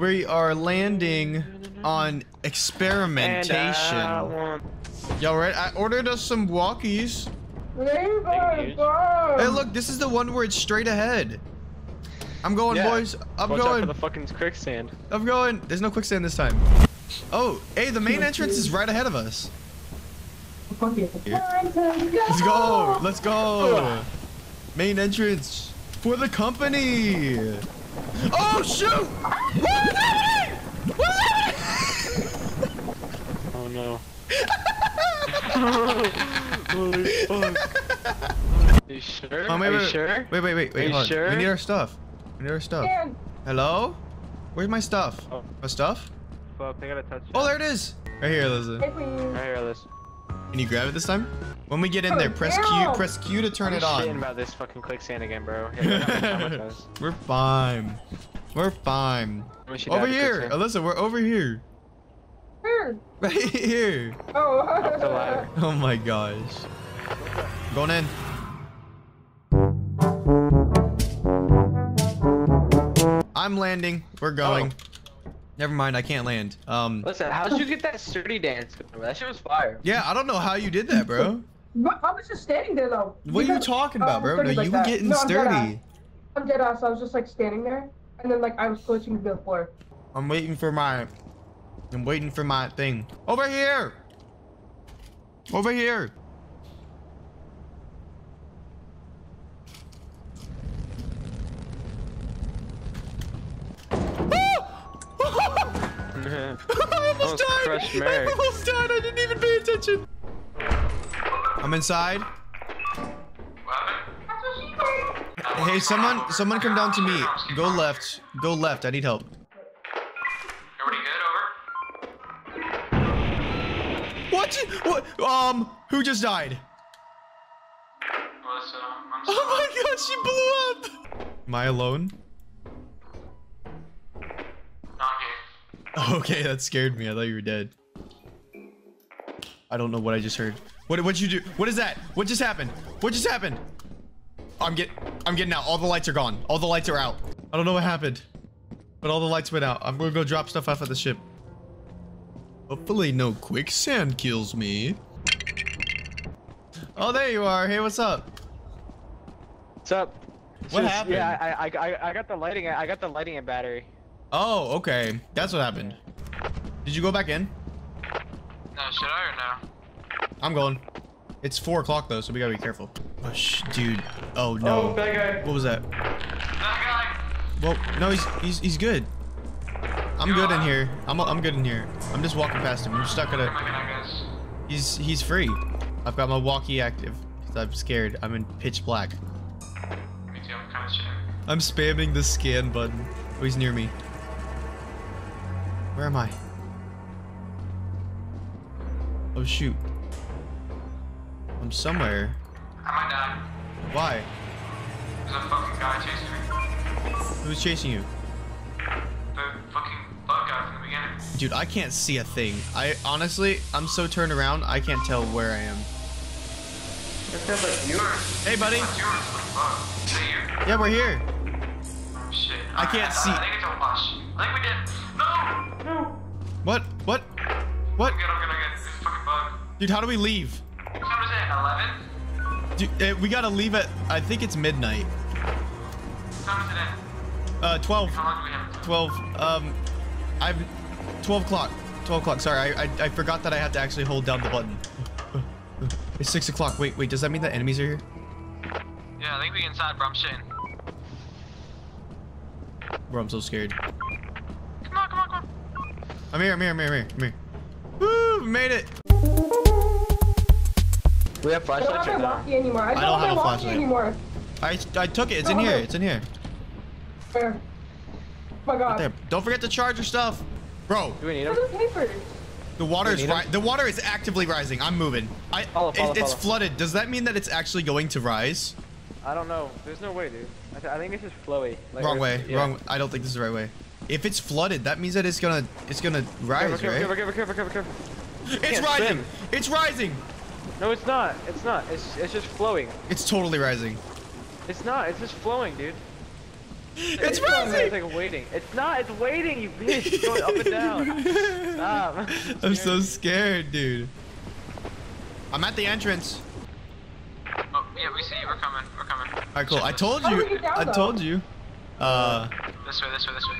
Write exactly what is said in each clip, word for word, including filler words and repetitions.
We are landing on experimentation. Y'all right? I ordered us some walkies. Hey, look, this is the one where it's straight ahead. I'm going, yeah. boys. I'm Watch going. Out for the fucking quicksand. I'm going. There's no quicksand this time. Oh, hey, the main entrance is right ahead of us. Here. Let's go. Let's go. Main entrance for the company. Oh, shoot. What's happening? What's happening? Oh, no. Holy fuck. Are you sure? Um, wait, Are wait, you sure? Wait, wait, wait. wait Are you on. sure? We need our stuff. We need our stuff. Hello? Where's my stuff? Oh. My stuff? Well, I gotta touch oh, there it is. Right here, Liz. Right here, Liz. Can you grab it this time? When we get in oh, there, press no. Q. Press Q to turn I'm it on. Shitting about this fucking quicksand again, bro. Yeah, we're fine. We're fine. We over here, Alyssa. We're over here. Here. Right here. Oh. Up the ladder. Oh my gosh. I'm going in. I'm landing. We're going. Oh. Never mind. I can't land. Um. Listen, how did you get that sturdy dance? That shit was fire. Yeah, I don't know how you did that, bro. I was just standing there, though. What because, are you talking about, bro? No, like you that. were getting no, I'm sturdy. Dead I'm dead ass. So I was just like standing there, and then like I was glitching the floor. I'm waiting for my. I'm waiting for my thing. Over here. Over here. I almost died! I almost died! I didn't even pay attention! I'm inside. Hey, someone someone come down to me. Go left. Go left. I need help. Everybody good? Over. What? What? Um, who just died? Oh my gosh, she blew up! Am I alone? Okay, that scared me. I thought you were dead. I don't know what I just heard. What what'd you do? What is that? What just happened? What just happened? I'm get I'm getting out. All the lights are gone. All the lights are out. I don't know what happened, but all the lights went out. I'm gonna go drop stuff off at the ship. Hopefully no quicksand kills me. Oh, there you are. Hey, what's up? What's up? What just, happened? Yeah, I I I got the lighting. I got the lighting and battery. Oh, okay. That's what happened. Did you go back in? No, should I or no? I'm going. It's four o'clock though, so we gotta be careful. Oh, sh dude. Oh no. Oh, that guy. What was that? That guy. Well, no, he's he's he's good. I'm You're good on. in here. I'm I'm good in here. I'm just walking past him. I'm stuck at a. He's he's free. I've got my walkie active. Cause I'm scared. I'm in pitch black. Me too. I'm kind of scared. I'm spamming the scan button. Oh, he's near me. Where am I? Oh shoot. I'm somewhere. I might die. Why? There's a fucking guy chasing me. Who's chasing you? The fucking bug guy from the beginning. Dude, I can't see a thing. I honestly, I'm so turned around, I can't tell where I am. That sounds like yours. Hey buddy. That's yours, like bug. Is that you? Yeah, we're here. Oh shit. I can't see. I think it's a wash. I think we did. No. What? What? What? I'm good, I'm good, I'm good. It's a fucking bug. Dude, how do we leave? What time is it? eleven? Dude, eh, we gotta leave at, I think it's midnight. What time is it at? Uh, twelve. How long do we have? twelve. Um, I'm... twelve o'clock. twelve o'clock. Sorry, I, I I forgot that I had to actually hold down the button. It's six o'clock. Wait, wait, does that mean that enemies are here? Yeah, I think we inside, bro. I'm shitting. Bro, I'm so scared. Come on, come on, come on. I'm here, I'm here, I'm here, I'm here. Woo, made it. We have flashlights right now. I don't have, I don't have a flashlight anymore. I, I took it. It's in here. It's in here. Where? Oh my God. Right, don't forget to charge your stuff. Bro. Do we need them? The water is ri the water is actively rising. I'm moving. I follow, follow, it, It's follow. flooded. Does that mean that it's actually going to rise? I don't know. There's no way, dude. I, th I think this is flowy. Like, wrong way. Yeah. Wrong. I don't think this is the right way. If it's flooded, that means that it's gonna it's gonna rise, careful, right? Careful, careful, careful, careful. It's rising. Swim. It's rising. No, it's not. It's not. It's it's just flowing. It's totally rising. It's not. It's just flowing, dude. It's, it's rising! It's like waiting. It's not, it's waiting, you bitch! It's going up and down. Stop. I'm so scared, dude. I'm at the entrance. Oh, yeah, we see you. We're coming. We're coming. Alright, cool. I told you. you down, I though? told you. Uh. This way, this way, this way.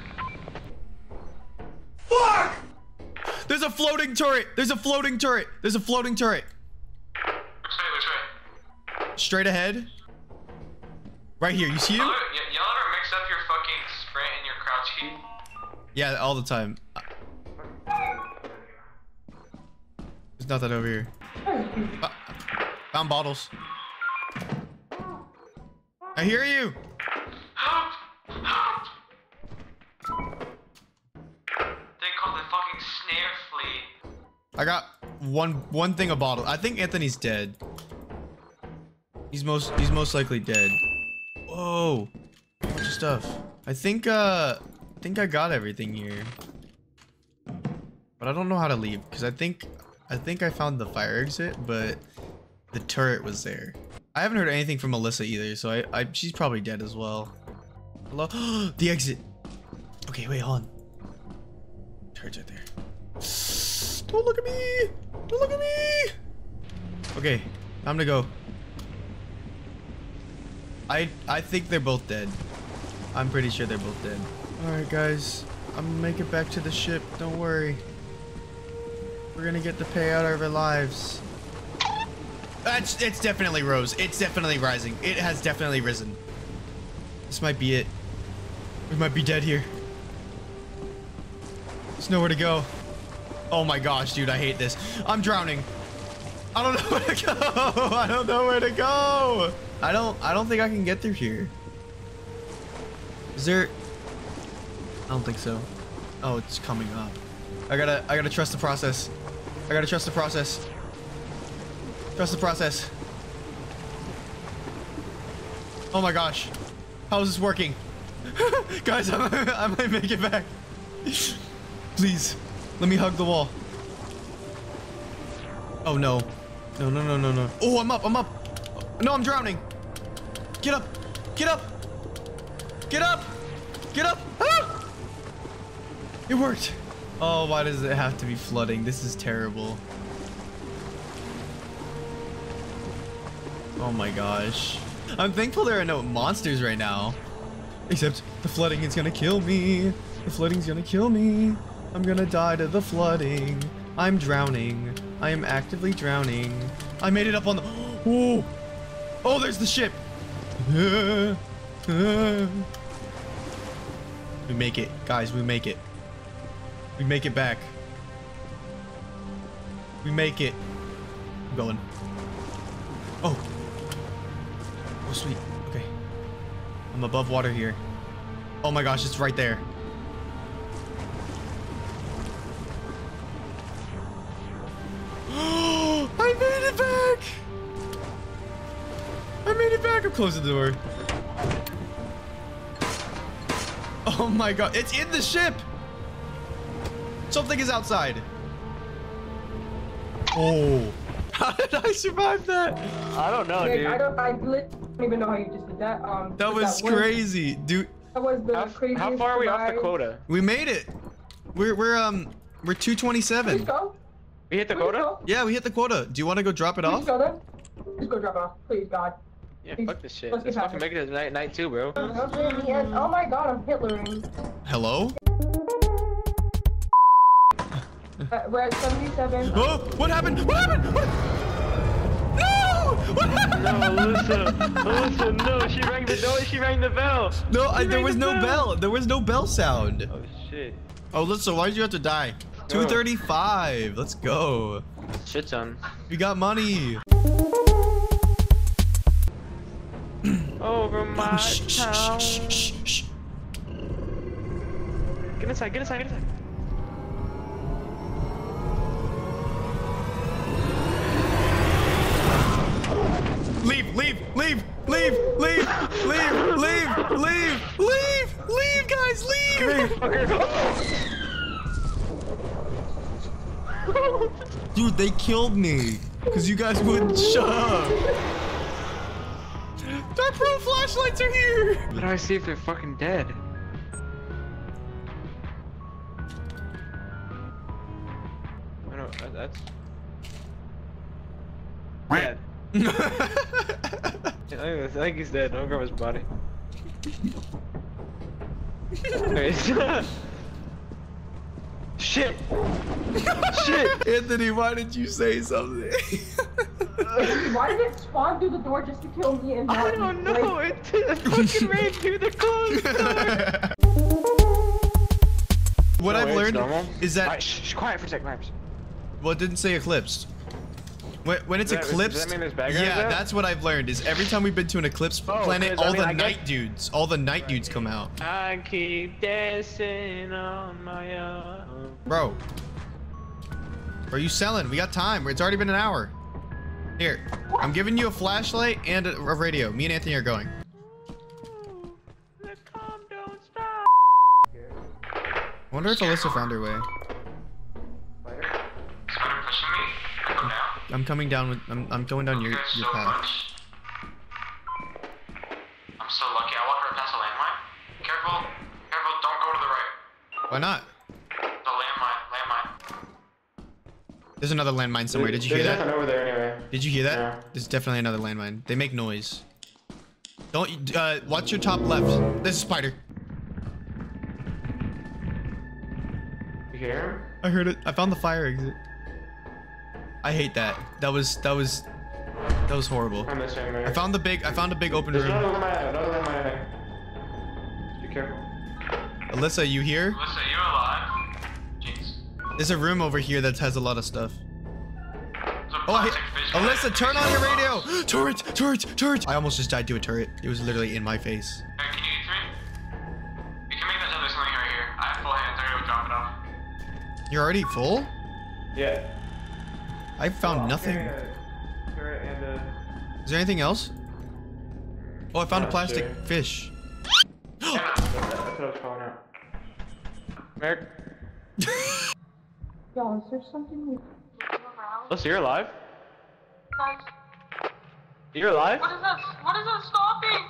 Fuck! There's a floating turret. There's a floating turret. There's a floating turret. Which way, which way? Straight ahead. Right here. You see him? Yeah, all the time. There's nothing over here. Uh, found bottles. I hear you. They call the fucking snare flea. I got one one thing a bottle. I think Anthony's dead. He's most he's most likely dead. Whoa, bunch of stuff. I think uh. I think I got everything here, but I don't know how to leave because I think I think I found the fire exit, but the turret was there. I haven't heard anything from Alyssa either, so I, I she's probably dead as well. Hello, the exit. Okay, wait, hold on. Turret's right there. Don't look at me. Don't look at me. Okay, time to go. I I think they're both dead. I'm pretty sure they're both dead. Alright guys, I'm gonna make it back to the ship, don't worry. We're gonna get the payout of our lives. It's, it's definitely rose, it's definitely rising. It has definitely risen. This might be it. We might be dead here. There's nowhere to go. Oh my gosh, dude, I hate this. I'm drowning. I don't know where to go. I don't know where to go. I don't, I don't think I can get through here. Is there... I don't think so. Oh, it's coming up. I gotta, I gotta trust the process. I gotta trust the process. Trust the process. Oh my gosh. How is this working? Guys, I'm, I might make it back. Please, let me hug the wall. Oh no. No, no, no, no, no. Oh, I'm up, I'm up. No, I'm drowning. Get up, get up, get up, get up. Ah! It worked. Oh, why does it have to be flooding? This is terrible. Oh my gosh. I'm thankful there are no monsters right now. Except the flooding is gonna kill me. The flooding's gonna kill me. I'm gonna die to the flooding. I'm drowning. I am actively drowning. I made it up on the... Oh, oh there's the ship. We make it. Guys, we make it. We make it back. We make it. I'm going. Oh. Oh, sweet. Okay. I'm above water here. Oh my gosh, it's right there. I made it back. I made it back. I'm closing the door. Oh my god. It's in the ship. Something is outside. Oh. How did I survive that? I don't know, dude. I don't, I don't even know how you just did that. Um, that was that crazy, was, dude. That was the how, craziest How far are we survive. off the quota? We made it. We're, we're, um, we're two twenty-seven. Please go. We hit the Please quota? Go. Yeah, we hit the quota. Do you want to go drop it Please off? Go then. Just go drop it off. Please, God. Yeah, Please. fuck this shit. Let's, Let's fucking make it to night, night two, bro. Oh my god, I'm Hitlering. Hello? Uh, we're at seventy-seven. Oh, what happened? What happened? What? No! What happened? No, Alyssa. Alyssa, no. She rang the door. She rang the bell. No, I, there was the no bell. bell. There was no bell sound. Oh, shit. Oh, Alyssa, why did you have to die? two thirty-five. Let's go. Shit ton. We got money. Over my town. Get inside. Get inside. Get inside. Leave, leave, leave, leave, leave, leave, leave, leave, leave, leave, guys, leave! Dude, they killed me because you guys wouldn't shut up. Dark Pro flashlights are here! How do I see if they're fucking dead? I don't, that's... Dead. I think he's dead. Don't grab his body. Shit! Shit! Anthony, why did you say something? Why did it spawn through the door just to kill me and I don't know! It fucking ran through the closed door! What no, I've learned normal. is that- right, shh, shh, quiet for a second, Maps. Well, it didn't say eclipsed. When, when it's that, eclipsed- does that mean there's bad guys? Yeah, that's what I've learned, is every time we've been to an eclipse oh, planet, all I mean, the I night guess... dudes, all the night dudes come out. I keep dancing on my own. Bro. Are you selling? We got time. It's already been an hour. Here, I'm giving you a flashlight and a radio. Me and Anthony are going. Ooh, the calm don't stop. I wonder if Alyssa found her way. I'm, I'm coming down with. I'm, I'm going down your, your path. I'm so lucky. I walked right past a landmine. Careful, careful. Don't go to the right. Why not? There's another landmine somewhere. Did you hear that? There's nothing over there anyway. Did you hear that? Yeah. There's definitely another landmine. They make noise. Don't, uh, watch your top left. There's a spider. You hear him? I heard it. I found the fire exit. I hate that. That was, that was, that was horrible. I'm the same, right? I found the big, I found a big open There's room. Another landmine, another landmine. Be careful. Alyssa, you here? Alyssa, you're alive. There's a room over here that has a lot of stuff. Oh, I, Alyssa, turn on your radio! Turret! Turret! Turret! I almost just died to a turret. It was literally in my face. Hey, can you get through? You can make that other something right here. I have full hands. I gotta drop it off. You're already full? Yeah. I found oh, nothing. Turret and a... Is there anything else? Oh, I found a plastic sure. fish. Yeah, that's what I was calling out. Merrick. Yo, is there something we can Alyssa, you're alive? Guys. You're alive? What is this? What is this stopping?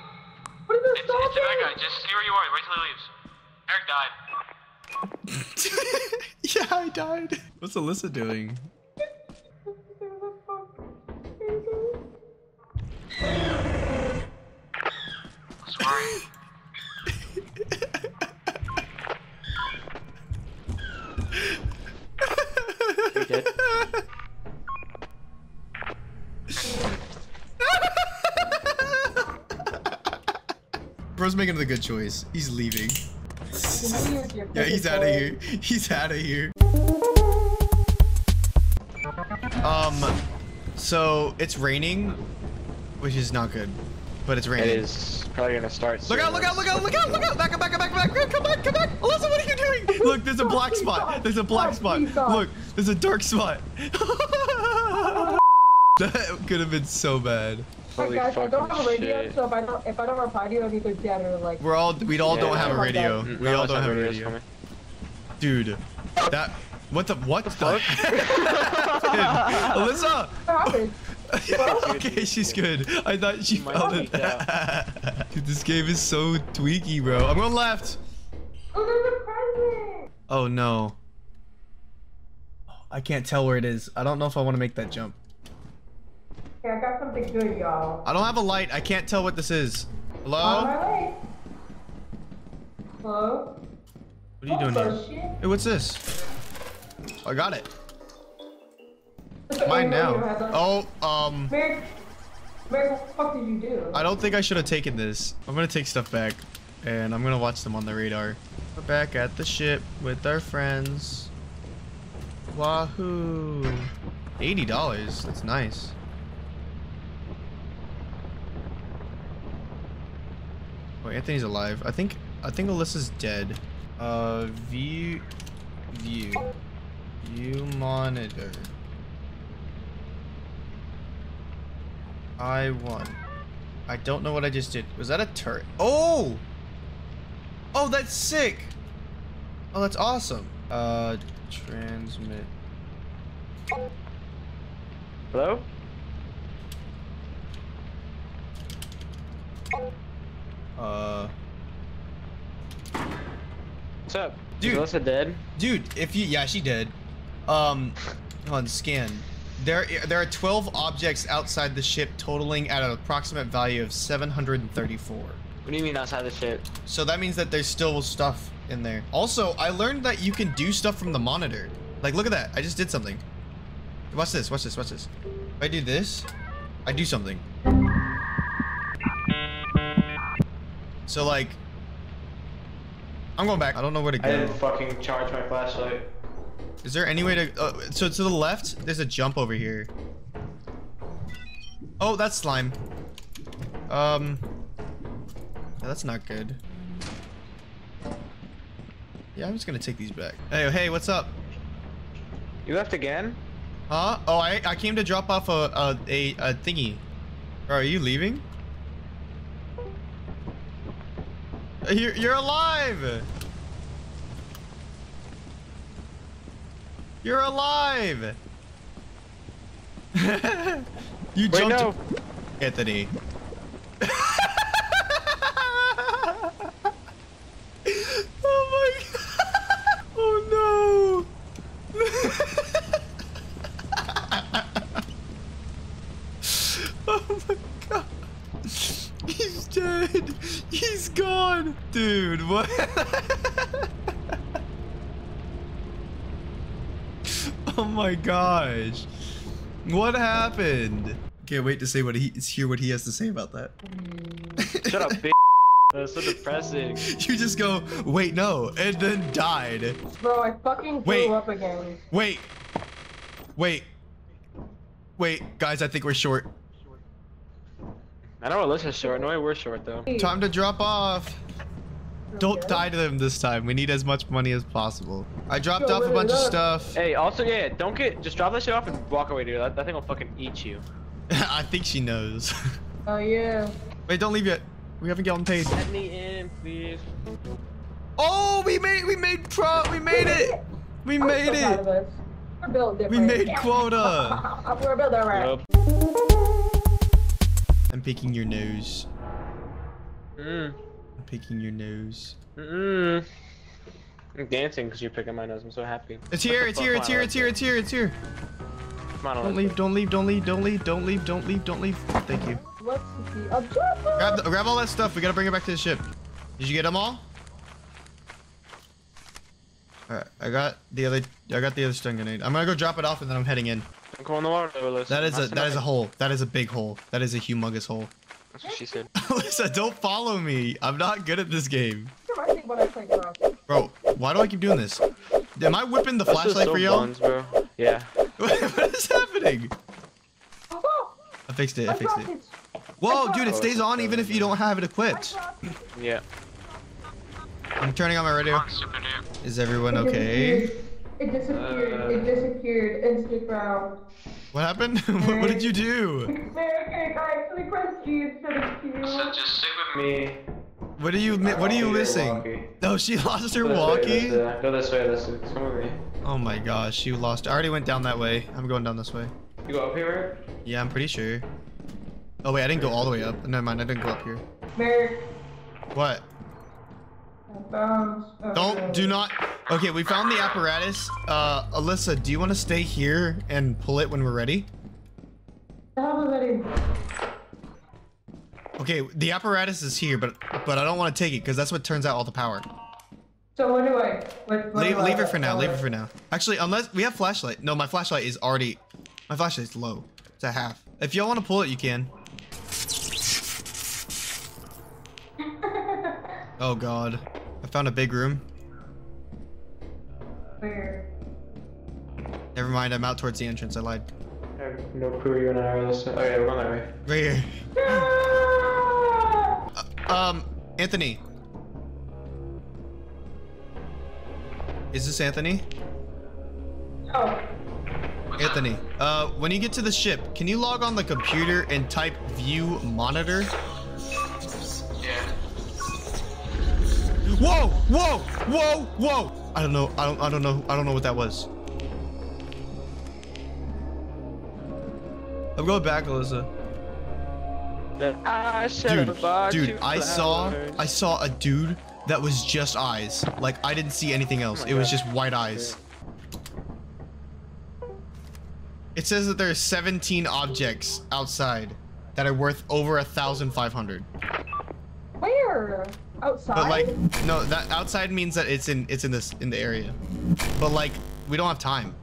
What is this it's, stopping? It's that guy. Just stay where you are. Wait till he leaves. Eric died. Yeah, I died. What's Alyssa doing? Sorry. Bro's making the good choice. He's leaving. Yeah, he's out of here. He's out of here. Um, so it's raining, which is not good, but it's raining. It is probably gonna start. Look out! Look out! Look out! Look out! Look out! Back up! Back up! Back up! Come back! Come back! Alyssa, what are you doing? Look, there's a black spot. There's a black spot. Look, there's a dark spot. That could have been so bad. Holy guys, I don't have a radio, shit. so if I don't if I don't have a party, I'm either dead or like. We're all we all yeah, don't have a radio. We all don't have a radio. Dude, that what the what the? the fuck? Alyssa. Okay, she's good. I thought she found it. Dude, this game is so tweaky, bro. I'm going left. Oh, there's a present. Oh no. I can't tell where it is. I don't know if I want to make that jump. Okay, I got something good, y'all. I don't have a light. I can't tell what this is. Hello? Right. Hello? What are you oh, doing so here? Shit. Hey, what's this? I got it. It's mine now. Oh, um... Merrick, Merrick, what the fuck did you do? I don't think I should have taken this. I'm gonna take stuff back, and I'm gonna watch them on the radar. We're back at the ship with our friends. Wahoo. eighty dollars. That's nice. Wait, Anthony's alive. I think I think Alyssa's dead. Uh, view, view, view monitor. I won. I don't know what I just did. Was that a turret? Oh! Oh, that's sick. Oh, that's awesome. Uh, transmit. Hello? Uh. What's up? Dude. Is Melissa dead? Dude, if you, yeah, she did. Um, on scan. There, there are twelve objects outside the ship, totaling at an approximate value of seven hundred thirty-four. What do you mean outside the ship? So that means that there's still stuff in there. Also, I learned that you can do stuff from the monitor. Like, look at that. I just did something. Watch this. Watch this. Watch this. If I do this, I do something. So, like, I'm going back. I don't know where to go. I didn't fucking charge my flashlight. Is there any way to... Uh, so to the left, there's a jump over here. Oh, that's slime. Um, yeah, that's not good. Yeah, I'm just gonna take these back. Hey, hey, what's up? You left again? Huh? Oh, I, I came to drop off a, a, a, a thingy. Bro, are you leaving? You're, you're alive! You're alive! You Wait, jumped- no. Anthony. Oh my god! Oh no! Oh my god! He's dead! He's gone! Dude, what? Oh my gosh. What happened? Can't wait to see what he hear what he has to say about that. Shut up, bitch. That's so depressing. You just go, wait, no, and then died. Bro, I fucking blew up again. Wait. Wait. Wait, guys, I think we're short. I don't know what Alyssa's short. No way we're short though. Time to drop off. Don't okay. die to them this time. We need as much money as possible. I dropped Yo, off a bunch of stuff. Hey, also, yeah, don't get... Just drop that shit off and walk away, dude. That, that thing will fucking eat you. I think she knows. Oh, yeah. Wait, don't leave yet. We haven't gotten paid. Let me in, please. Oh, we made... We made pro... We made it! We made so it! We're built different. We made quota! We're built alright. I'm picking your nose. Mmm. Picking your nose. Mm-mm. I'm dancing because you're picking my nose. I'm so happy. It's here, it's here, it's here, it's here, it's here, it's here. Come on, don't leave, don't leave, don't leave, don't leave, don't leave, don't leave, don't leave. Thank you. What's the objective? Grab, the, grab all that stuff. We gotta bring it back to the ship. Did you get them all? All right, I got the other. I got the other stun grenade. I'm gonna go drop it off and then I'm heading in. I'm going in the water. That is a that is a hole. That is a big hole. That is a humongous hole. That's what she said. Alyssa, don't follow me. I'm not good at this game. Bro, why do I keep doing this? Am I whipping the That's flashlight so for y'all? Yeah. What is happening? I fixed it. I fixed it. Whoa, dude, it stays on even if you don't have it equipped. Yeah. I'm turning on my radio. Is everyone okay? It disappeared. Uh, it disappeared. Instant brown. What happened? what, what did you do? Okay, guys, we pressed G instead of Q. So just stick with me. What are you? What are you missing? No, oh, she lost her walkie. Go this way. This way. Come with me. Oh my gosh, she lost. I already went down that way. I'm going down this way. You go up here? Yeah, I'm pretty sure. Oh wait, I didn't go all the way up. Never mind, I didn't go up here. Merrick. What? Don't, do not. Okay, we found the apparatus. Uh, Alyssa, do you want to stay here and pull it when we're ready? I'm ready. Okay, the apparatus is here, but but I don't want to take it because that's what turns out all the power. So what do I? What, what leave do I leave it for now. Leave it for now. Actually, unless we have flashlight. No, my flashlight is already. My flashlight's low. It's at half. If y'all want to pull it, you can. Oh God. I found a big room. Where? Never mind, I'm out towards the entrance. I lied. I have no clue you and I are listening. Oh yeah, we're going that way. Right here. Ah! Uh, um, Anthony. Is this Anthony? Oh. Anthony, uh, when you get to the ship, can you log on the computer and type view monitor? Whoa! Whoa! Whoa! Whoa! I don't know. I don't. I don't know. I don't know what that was. I'm going back, Alyssa. I dude, dude, I saw, I saw a dude that was just eyes. Like, I didn't see anything else. Oh it God. was just white eyes. It says that there are seventeen objects outside that are worth over a thousand five hundred. Where? Outside? But like, no, that outside means that it's in, it's in this, in the area. But like, we don't have time.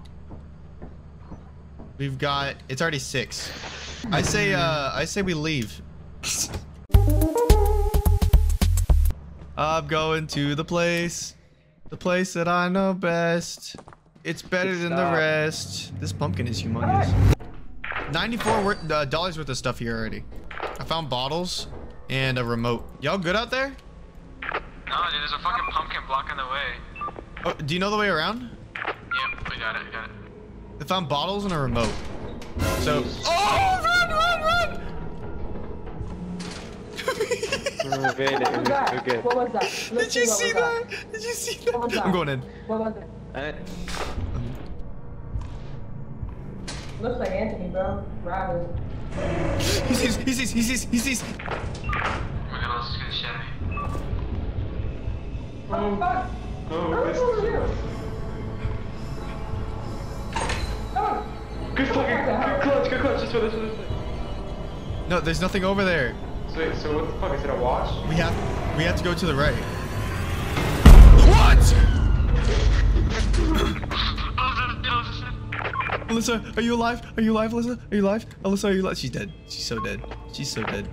We've got, it's already six. I say, uh, I say we leave. I'm going to the place, the place that I know best. It's better it's than not. the rest. This pumpkin is humongous. ninety-four dollars worth of stuff here already. I found bottles and a remote. Y'all good out there? No, dude, there's a fucking pumpkin blocking the way. Oh, do you know the way around? Yep, yeah, we got it, we got it. I found bottles and a remote. So, oh, run, run, run! What was that? What was that? Did you see that? Did you see that? What was that? I'm going in. What was it? Uh, Looks like Anthony, bro. Robin. He sees, he sees, he sees, he sees. Oh, fuck. Oh, Good fucking, good clutch, good clutch, just for this, for this. No, there's nothing over there. So, so what the fuck, is it a wash? We have, we have to go to the right. What? Alyssa, are you alive? Are you alive, Alyssa? Are you alive? Alyssa, are you alive? She's dead. She's so dead. She's so dead.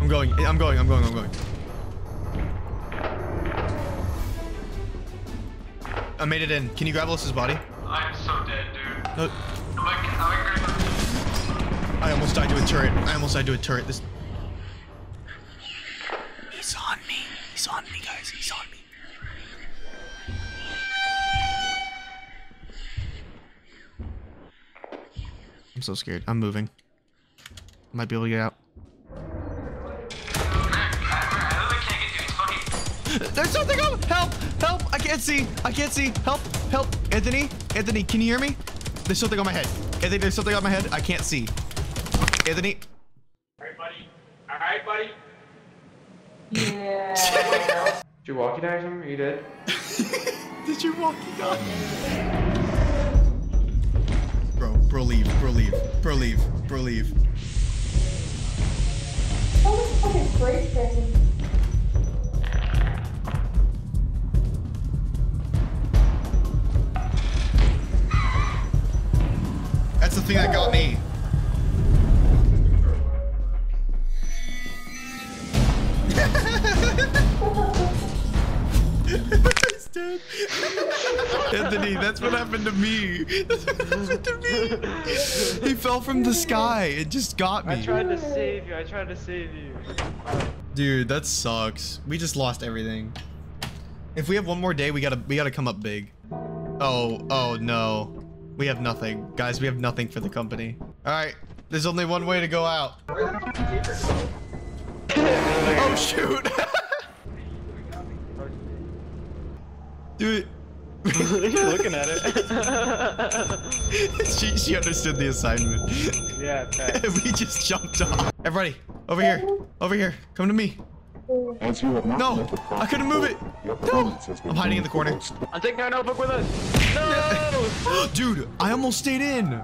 I'm going, I'm going, I'm going, I'm going. I made it in. Can you grab Alyssa's body? I am so dead, dude. No. I almost died to a turret. I almost died to a turret. This. He's on me. He's on me, guys. He's on me. I'm so scared. I'm moving. Might be able to get out. There's something up! Help! Help! I can't see! I can't see! Help! Help! Anthony! Anthony, can you hear me? There's something on my head. Anthony, there's something on my head. I can't see. Anthony. Alright, buddy. Alright, buddy. Yeah. Did you walkie die or something? Are you dead? Did you walkie die? Bro, bro leave, bro leave, bro leave, bro leave. Oh, this fucking great person. The thing that got me. He's dead. Anthony, that's what happened to me. That's what happened to me. He fell from the sky. It just got me. I tried to save you. I tried to save you. Dude, that sucks. We just lost everything. If we have one more day, we gotta we gotta come up big. Oh, oh no. We have nothing. Guys, we have nothing for the company. All right, there's only one way to go out. Oh, shoot. Dude. He's looking at it. she, she understood the assignment. Yeah, we just jumped off. Everybody, over here. Over here. Come to me. No, I couldn't move it. No, I'm hiding in the corner. I'm taking our notebook with us. No, dude, I almost stayed in.